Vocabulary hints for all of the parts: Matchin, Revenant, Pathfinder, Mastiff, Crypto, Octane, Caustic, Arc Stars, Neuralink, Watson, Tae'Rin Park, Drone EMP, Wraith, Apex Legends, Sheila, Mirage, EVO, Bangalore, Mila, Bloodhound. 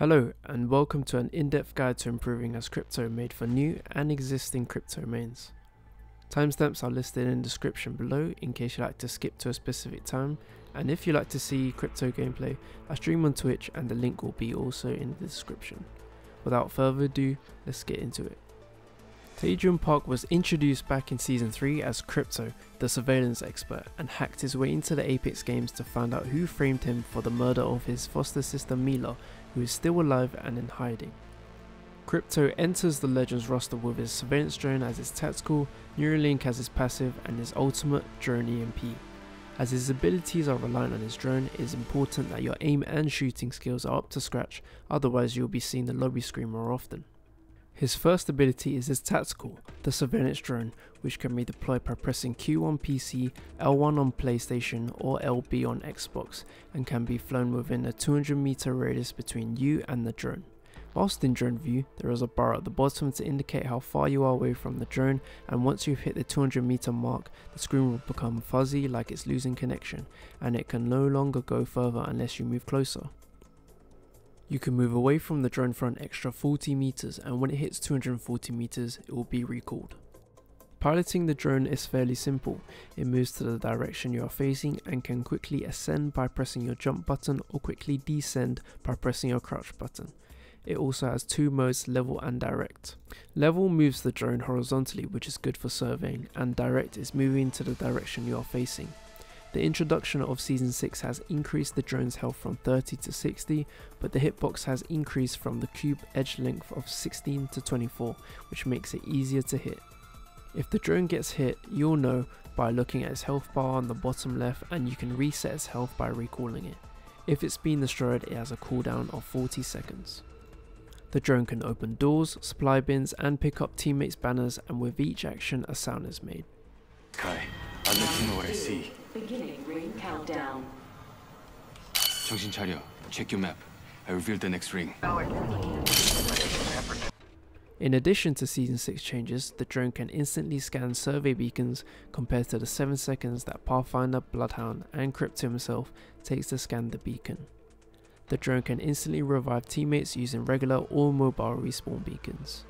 Hello and welcome to an in-depth guide to improving as crypto made for new and existing crypto mains. Timestamps are listed in the description below in case you like to skip to a specific time, and if you like to see crypto gameplay, I stream on Twitch and the link will be also in the description. Without further ado, let's get into it. Tae'Rin Park was introduced back in Season 3 as Crypto, the surveillance expert, and hacked his way into the Apex games to find out who framed him for the murder of his foster sister Mila, who is still alive and in hiding. Crypto enters the Legends roster with his surveillance drone as his tactical, Neuralink as his passive, and his ultimate, Drone EMP. As his abilities are reliant on his drone, it is important that your aim and shooting skills are up to scratch, otherwise you will be seeing the lobby screen more often. His first ability is his tactical, the surveillance drone, which can be deployed by pressing Q on PC, L1 on PlayStation or LB on Xbox, and can be flown within a 200-meter radius between you and the drone. Whilst in drone view, there is a bar at the bottom to indicate how far you are away from the drone, and once you've hit the 200-meter mark, the screen will become fuzzy like it's losing connection, and it can no longer go further unless you move closer. You can move away from the drone for an extra 40 meters, and when it hits 240 meters, it will be recalled. Piloting the drone is fairly simple. It moves to the direction you are facing and can quickly ascend by pressing your jump button or quickly descend by pressing your crouch button. It also has two modes, level and direct. Level moves the drone horizontally, which is good for surveying, and direct is moving to the direction you are facing. The introduction of Season 6 has increased the drone's health from 30 to 60, but the hitbox has increased from the cube edge length of 16 to 24, which makes it easier to hit. If the drone gets hit, you'll know by looking at its health bar on the bottom left, and you can reset its health by recalling it. If it's been destroyed, it has a cooldown of 40 seconds. The drone can open doors, supply bins, and pick up teammates' banners, and with each action, a sound is made. Okay, I'll let you know what I see. Beginning ring countdown. 정신 차려. Check your map. I revealed the next ring. In addition to Season 6 changes, the drone can instantly scan survey beacons compared to the 7 seconds that Pathfinder, Bloodhound, and Crypto himself takes to scan the beacon. The drone can instantly revive teammates using regular or mobile respawn beacons.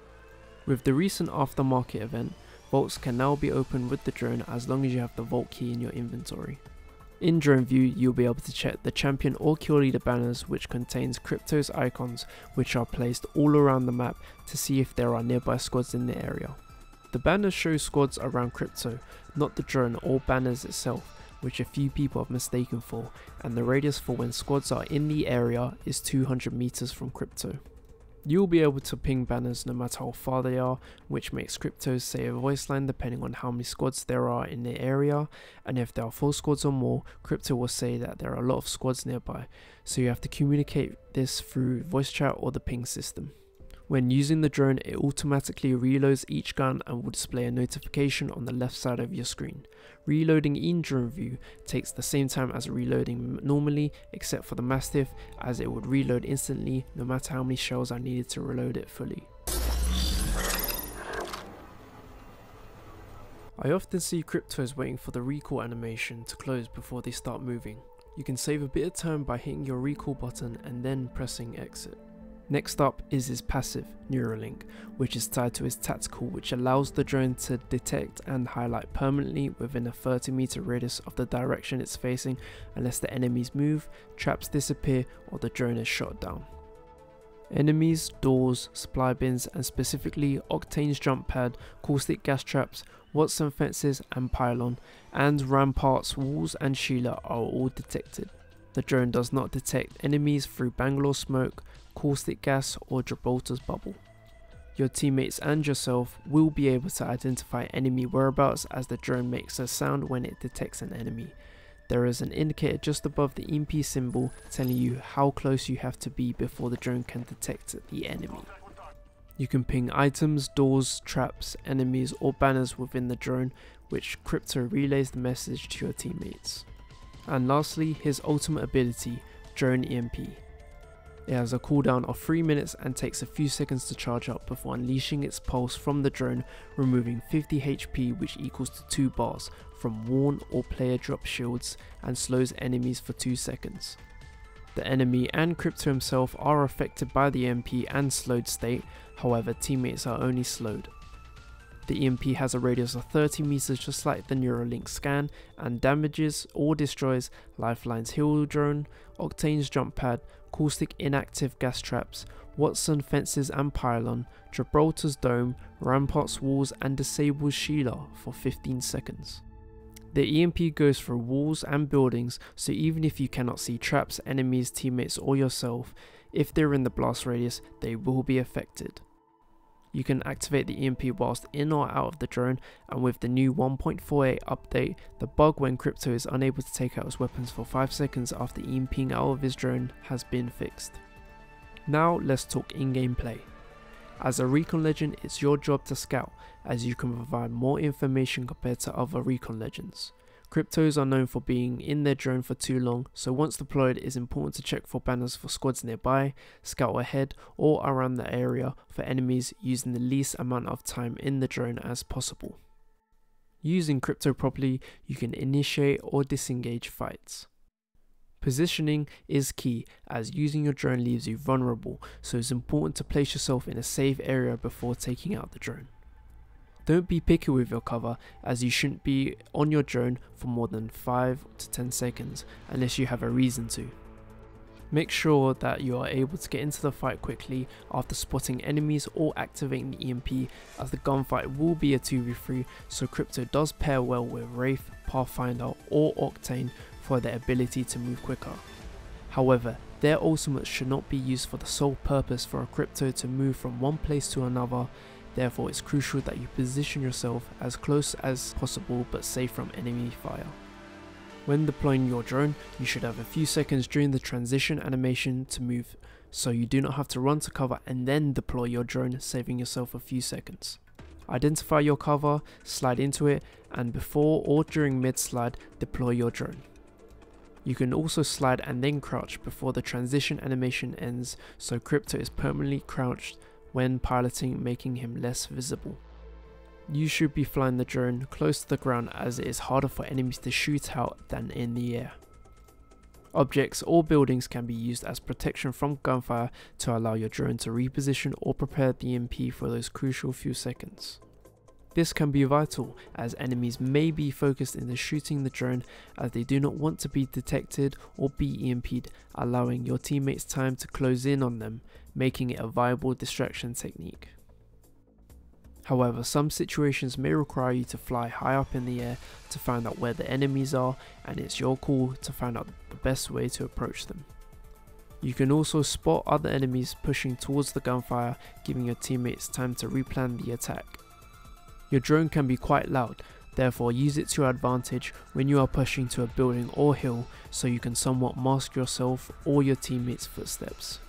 With the recent aftermarket event, vaults can now be opened with the drone as long as you have the vault key in your inventory. In drone view, you'll be able to check the champion or kill leader banners, which contains Crypto's icons, which are placed all around the map to see if there are nearby squads in the area. The banners show squads around Crypto, not the drone or banners itself, which a few people have mistaken for, and the radius for when squads are in the area is 200 meters from Crypto. You'll be able to ping banners no matter how far they are, which makes Crypto say a voice line depending on how many squads there are in the area, and if there are 4 squads or more, Crypto will say that there are a lot of squads nearby, so you have to communicate this through voice chat or the ping system. When using the drone, it automatically reloads each gun and will display a notification on the left side of your screen. Reloading in drone view takes the same time as reloading normally, except for the Mastiff, as it would reload instantly no matter how many shells are needed to reload it fully. I often see Cryptos waiting for the recall animation to close before they start moving. You can save a bit of time by hitting your recall button and then pressing exit. Next up is his passive, Neuralink, which is tied to his tactical, which allows the drone to detect and highlight permanently within a 30-meter radius of the direction it's facing unless the enemies move, traps disappear, or the drone is shot down. Enemies, doors, supply bins, and specifically Octane's jump pad, Caustic gas traps, Watson fences and pylon, and ramparts, walls, and Sheila are all detected. The drone does not detect enemies through Bangalore smoke, caustic gas, or Gibraltar's bubble. Your teammates and yourself will be able to identify enemy whereabouts as the drone makes a sound when it detects an enemy. There is an indicator just above the EMP symbol telling you how close you have to be before the drone can detect the enemy. You can ping items, doors, traps, enemies, or banners within the drone, which Crypto relays the message to your teammates. And lastly, his ultimate ability, Drone EMP. It has a cooldown of 3 minutes and takes a few seconds to charge up before unleashing its pulse from the drone, removing 50 HP, which equals to 2 bars, from worn or player drop shields, and slows enemies for 2 seconds. the enemy and Crypto himself are affected by the EMP and slowed state, however teammates are only slowed. The EMP has a radius of 30 meters just like the Neuralink scan and damages or destroys Lifeline's heal drone, Octane's jump pad, Caustic inactive gas traps, Watson fences and pylon, Gibraltar's dome, Rampart's walls and disables Sheila for 15 seconds. The EMP goes through walls and buildings, so even if you cannot see traps, enemies, teammates or yourself, if they're in the blast radius, they will be affected. You can activate the EMP whilst in or out of the drone, and with the new 1.48 update, the bug when Crypto is unable to take out his weapons for 5 seconds after EMPing out of his drone has been fixed. Now let's talk in-game play. As a Recon Legend, it's your job to scout, as you can provide more information compared to other Recon Legends. Cryptos are known for being in their drone for too long, so once deployed it's important to check for banners for squads nearby, scout ahead or around the area for enemies using the least amount of time in the drone as possible. Using Crypto properly, you can initiate or disengage fights. Positioning is key, as using your drone leaves you vulnerable, so it's important to place yourself in a safe area before taking out the drone. Don't be picky with your cover, as you shouldn't be on your drone for more than 5 to 10 seconds unless you have a reason to. Make sure that you are able to get into the fight quickly after spotting enemies or activating the EMP, as the gunfight will be a 2v3, so Crypto does pair well with Wraith, Pathfinder or Octane for their ability to move quicker. However, their ultimates should not be used for the sole purpose for a Crypto to move from one place to another. Therefore, it's crucial that you position yourself as close as possible but safe from enemy fire. When deploying your drone, you should have a few seconds during the transition animation to move, so you do not have to run to cover and then deploy your drone, saving yourself a few seconds. Identify your cover, slide into it, and before or during mid-slide, deploy your drone. You can also slide and then crouch before the transition animation ends, so Crypto is permanently crouched when piloting, making him less visible. You should be flying the drone close to the ground, as it is harder for enemies to shoot out than in the air. Objects or buildings can be used as protection from gunfire to allow your drone to reposition or prepare the EMP for those crucial few seconds. This can be vital, as enemies may be focused into shooting the drone, as they do not want to be detected or be EMP'd, allowing your teammates time to close in on them, making it a viable distraction technique. However, some situations may require you to fly high up in the air to find out where the enemies are, and it's your call to find out the best way to approach them. You can also spot other enemies pushing towards the gunfire, giving your teammates time to replan the attack. Your drone can be quite loud, therefore use it to your advantage when you are pushing to a building or hill, so you can somewhat mask yourself or your teammates' footsteps.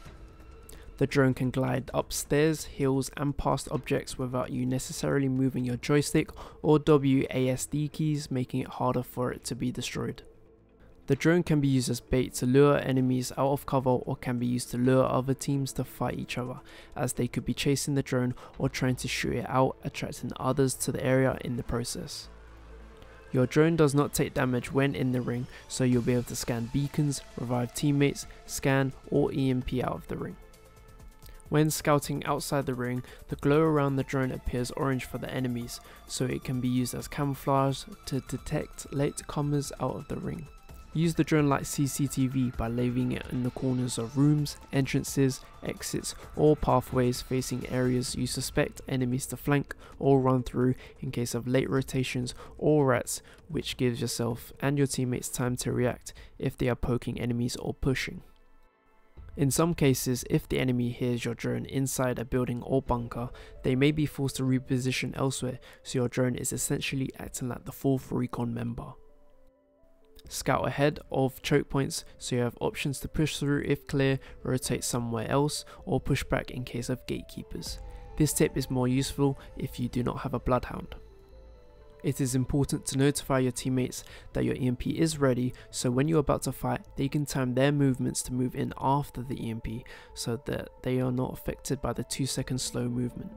The drone can glide upstairs, hills and past objects without you necessarily moving your joystick or WASD keys, making it harder for it to be destroyed. The drone can be used as bait to lure enemies out of cover, or can be used to lure other teams to fight each other, as they could be chasing the drone or trying to shoot it out, attracting others to the area in the process. Your drone does not take damage when in the ring, so you'll be able to scan beacons, revive teammates, scan or EMP out of the ring. When scouting outside the ring, the glow around the drone appears orange for the enemies, so it can be used as camouflage to detect latecomers out of the ring. Use the drone like CCTV by leaving it in the corners of rooms, entrances, exits or pathways facing areas you suspect enemies to flank or run through in case of late rotations or rats, which gives yourself and your teammates time to react if they are poking enemies or pushing. In some cases, if the enemy hears your drone inside a building or bunker, they may be forced to reposition elsewhere, so your drone is essentially acting like the 4th Recon member. Scout ahead of choke points, so you have options to push through if clear, rotate somewhere else or push back in case of gatekeepers. This tip is more useful if you do not have a Bloodhound. It is important to notify your teammates that your EMP is ready, so when you are about to fight, they can time their movements to move in after the EMP, so that they are not affected by the 2-second slow movement.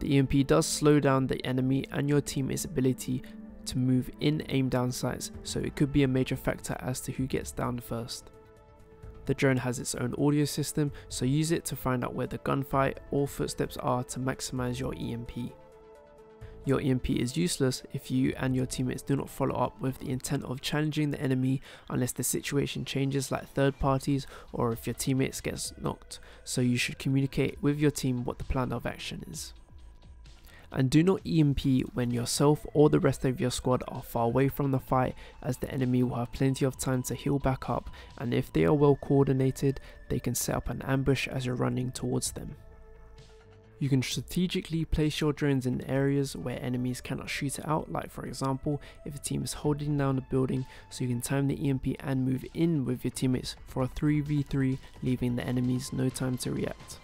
The EMP does slow down the enemy and your teammates' ability to move in aim down sights, so it could be a major factor as to who gets down first. The drone has its own audio system, so use it to find out where the gunfight or footsteps are to maximize your EMP. Your EMP is useless if you and your teammates do not follow up with the intent of challenging the enemy unless the situation changes, like third parties, or if your teammates gets knocked, so you should communicate with your team what the plan of action is. And do not EMP when yourself or the rest of your squad are far away from the fight, as the enemy will have plenty of time to heal back up, and if they are well coordinated, they can set up an ambush as you're running towards them. You can strategically place your drones in areas where enemies cannot shoot it out, like for example if a team is holding down a building, so you can time the EMP and move in with your teammates for a 3v3, leaving the enemies no time to react.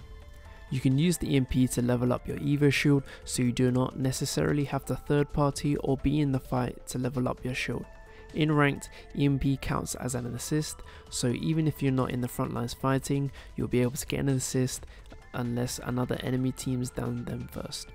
You can use the EMP to level up your EVO shield, so you do not necessarily have to third party or be in the fight to level up your shield. In ranked, EMP counts as an assist, so even if you're not in the front lines fighting, you'll be able to get an assist unless another enemy team's down them first.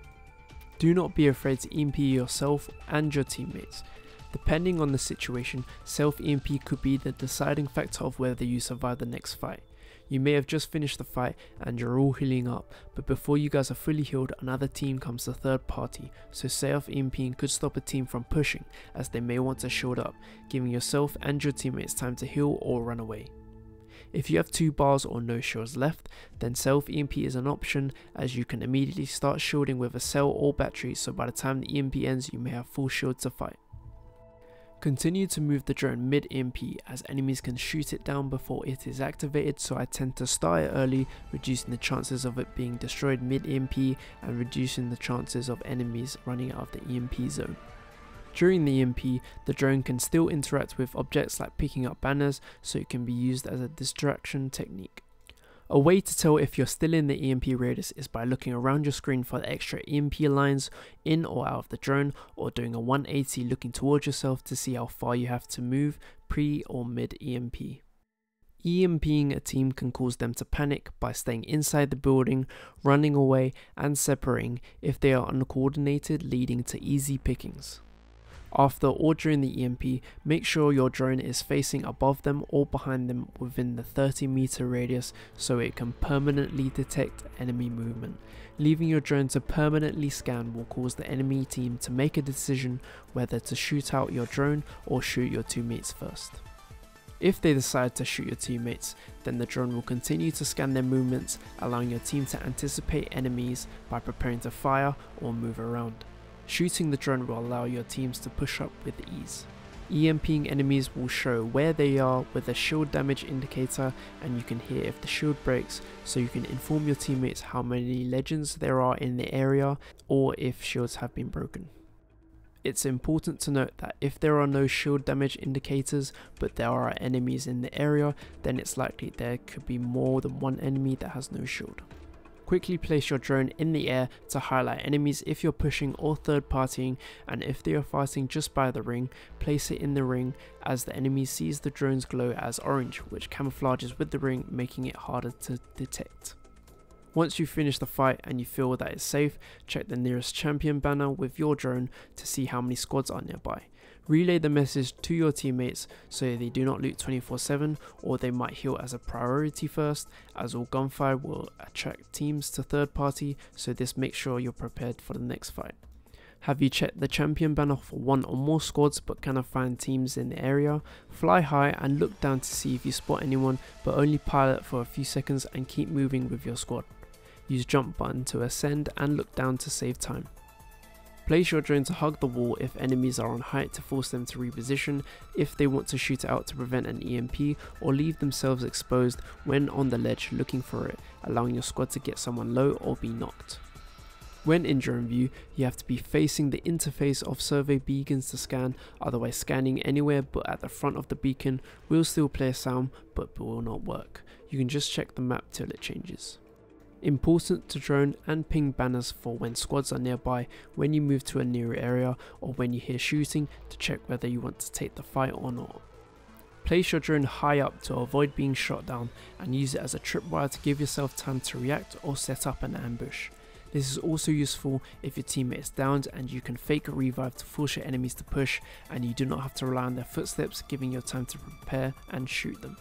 Do not be afraid to EMP yourself and your teammates. Depending on the situation, self-EMP could be the deciding factor of whether you survive the next fight. You may have just finished the fight and you're all healing up, but before you guys are fully healed, another team comes to third party, so self-EMPing could stop a team from pushing, as they may want to shield up, giving yourself and your teammates time to heal or run away. If you have 2 bars or no shields left, then self-EMP is an option, as you can immediately start shielding with a cell or battery, so by the time the EMP ends you may have full shield to fight. Continue to move the drone mid-EMP, as enemies can shoot it down before it is activated, so I tend to start it early, reducing the chances of it being destroyed mid-EMP and reducing the chances of enemies running out of the EMP zone. During the EMP, the drone can still interact with objects, like picking up banners, so it can be used as a distraction technique. A way to tell if you're still in the EMP radius is by looking around your screen for the extra EMP lines in or out of the drone, or doing a 180 looking towards yourself to see how far you have to move pre or mid EMP. EMPing a team can cause them to panic by staying inside the building, running away and separating if they are uncoordinated, leading to easy pickings. After or during the EMP, make sure your drone is facing above them or behind them within the 30-meter radius, so it can permanently detect enemy movement. Leaving your drone to permanently scan will cause the enemy team to make a decision whether to shoot out your drone or shoot your teammates first. If they decide to shoot your teammates, then the drone will continue to scan their movements, allowing your team to anticipate enemies by preparing to fire or move around. Shooting the drone will allow your teams to push up with ease. EMPing enemies will show where they are with a shield damage indicator, and you can hear if the shield breaks, so you can inform your teammates how many legends there are in the area or if shields have been broken. It's important to note that if there are no shield damage indicators but there are enemies in the area, then it's likely there could be more than one enemy that has no shield. Quickly place your drone in the air to highlight enemies if you're pushing or third partying, and if they are fighting just by the ring, place it in the ring, as the enemy sees the drone's glow as orange, which camouflages with the ring, making it harder to detect. Once you finish the fight and you feel that it's safe, check the nearest champion banner with your drone to see how many squads are nearby. Relay the message to your teammates so they do not loot 24/7, or they might heal as a priority first, as all gunfire will attract teams to third party, so this makes sure you're prepared for the next fight. Have you checked the champion banner for one or more squads but cannot find teams in the area? Fly high and look down to see if you spot anyone, but only pilot for a few seconds and keep moving with your squad. Use jump button to ascend and look down to save time. Place your drone to hug the wall if enemies are on height to force them to reposition, if they want to shoot it out to prevent an EMP, or leave themselves exposed when on the ledge looking for it, allowing your squad to get someone low or be knocked. When in drone view, you have to be facing the interface of survey beacons to scan, otherwise scanning anywhere but at the front of the beacon will still play a sound but will not work. You can just check the map till it changes. Important to drone and ping banners for when squads are nearby, when you move to a nearer area, or when you hear shooting to check whether you want to take the fight or not. Place your drone high up to avoid being shot down and use it as a tripwire to give yourself time to react or set up an ambush. This is also useful if your teammate is downed and you can fake a revive to force your enemies to push, and you do not have to rely on their footsteps, giving you time to prepare and shoot them.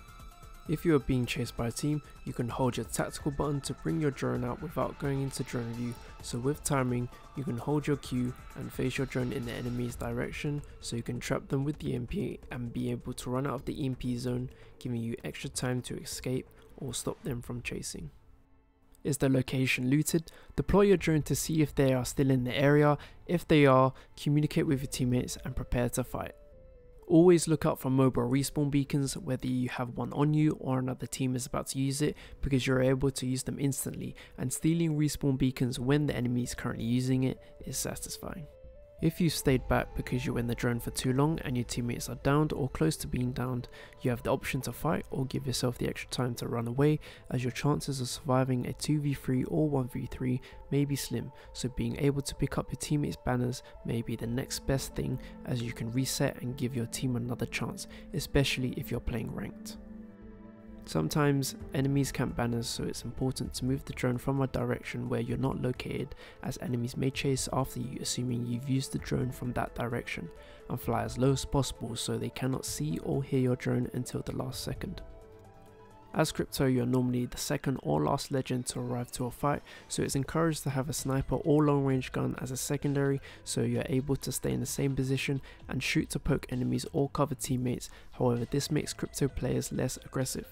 If you are being chased by a team, you can hold your tactical button to bring your drone out without going into drone view, so with timing, you can hold your Q and face your drone in the enemy's direction so you can trap them with the EMP and be able to run out of the EMP zone, giving you extra time to escape or stop them from chasing. Is the location looted? Deploy your drone to see if they are still in the area. If they are, communicate with your teammates and prepare to fight. Always look out for mobile respawn beacons, whether you have one on you or another team is about to use it, because you're able to use them instantly, and stealing respawn beacons when the enemy is currently using it is satisfying. If you stayed back because you were in the drone for too long and your teammates are downed or close to being downed, you have the option to fight or give yourself the extra time to run away, as your chances of surviving a 2v3 or 1v3 may be slim, so being able to pick up your teammates' banners may be the next best thing, as you can reset and give your team another chance, especially if you're playing ranked. Sometimes enemies camp banners, so it's important to move the drone from a direction where you're not located, as enemies may chase after you assuming you've used the drone from that direction, and fly as low as possible so they cannot see or hear your drone until the last second. As Crypto, you're normally the second or last legend to arrive to a fight, so it's encouraged to have a sniper or long range gun as a secondary, so you're able to stay in the same position and shoot to poke enemies or cover teammates. However, this makes Crypto players less aggressive.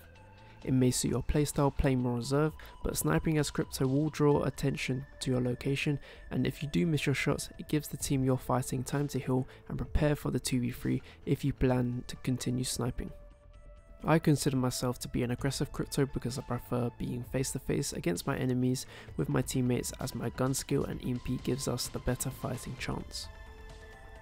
It may suit your playstyle playing more reserve, but sniping as Crypto will draw attention to your location, and if you do miss your shots, it gives the team you're fighting time to heal and prepare for the 2v3 if you plan to continue sniping. I consider myself to be an aggressive Crypto because I prefer being face to face against my enemies with my teammates, as my gun skill and EMP gives us the better fighting chance.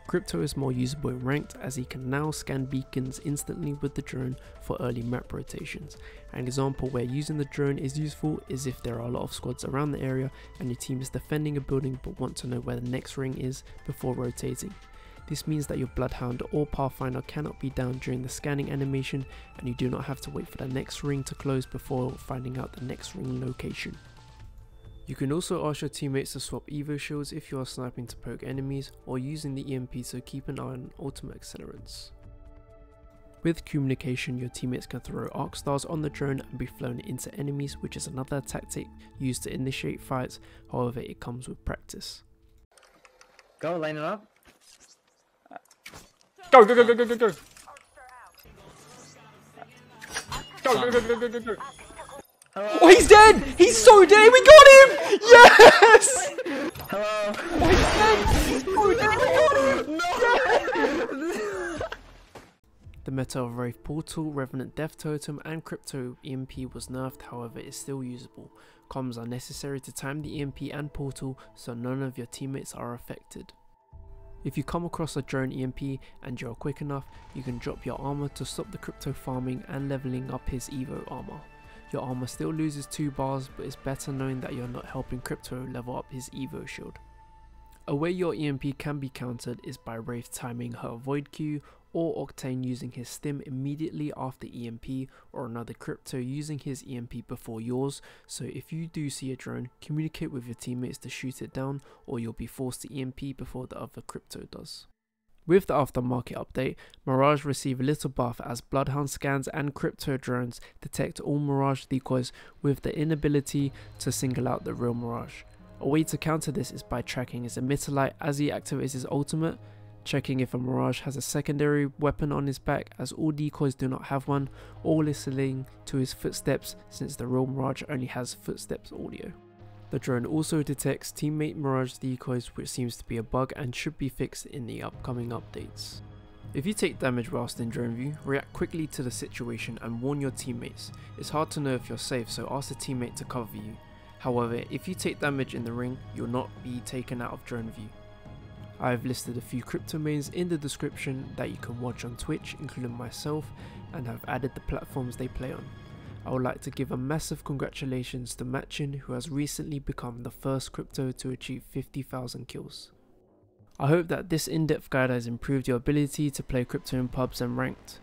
Crypto is more usable in ranked, as he can now scan beacons instantly with the drone for early map rotations. An example where using the drone is useful is if there are a lot of squads around the area and your team is defending a building but want to know where the next ring is before rotating. This means that your Bloodhound or Pathfinder cannot be down during the scanning animation, and you do not have to wait for the next ring to close before finding out the next ring location. You can also ask your teammates to swap EVO shields if you are sniping to poke enemies, or using the EMP to keep an eye on ultimate accelerants. With communication, your teammates can throw Arc Stars on the drone and be flown into enemies, which is another tactic used to initiate fights. However, it comes with practice. Go, line it up. Go, go, go, go, go, go, go. Go, go, go, go, go, go, go. Hello? Oh, he's dead! He's so dead! We got him! Yes! Hello? Oh, he's dead! Oh, dead. We got him! No! Yes! The meta of Wraith Portal, Revenant Death Totem and Crypto EMP was nerfed, however is still usable. Comms are necessary to time the EMP and Portal so none of your teammates are affected. If you come across a drone EMP and you're quick enough, you can drop your armor to stop the Crypto farming and leveling up his EVO armor. Your armor still loses 2 bars, but it's better knowing that you're not helping Crypto level up his EVO shield. A way your EMP can be countered is by Wraith timing her Void Q, or Octane using his stim immediately after EMP, or another Crypto using his EMP before yours, so if you do see a drone, communicate with your teammates to shoot it down, or you'll be forced to EMP before the other Crypto does. With the aftermarket update, Mirage receive a little buff as Bloodhound scans and Crypto drones detect all Mirage decoys with the inability to single out the real Mirage. A way to counter this is by tracking his emitter light as he activates his ultimate, checking if a Mirage has a secondary weapon on his back as all decoys do not have one, or listening to his footsteps since the real Mirage only has footsteps audio. The drone also detects teammate Mirage decoys, which seems to be a bug and should be fixed in the upcoming updates. If you take damage whilst in drone view, react quickly to the situation and warn your teammates. It's hard to know if you're safe, so ask a teammate to cover you. However, if you take damage in the ring, you'll not be taken out of drone view. I've listed a few Crypto mains in the description that you can watch on Twitch, including myself, and have added the platforms they play on. I would like to give a massive congratulations to Matchin, who has recently become the first Crypto to achieve 50,000 kills. I hope that this in-depth guide has improved your ability to play Crypto in pubs and ranked.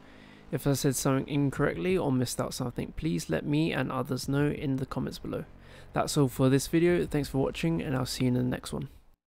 If I said something incorrectly or missed out something, please let me and others know in the comments below. That's all for this video, thanks for watching and I'll see you in the next one.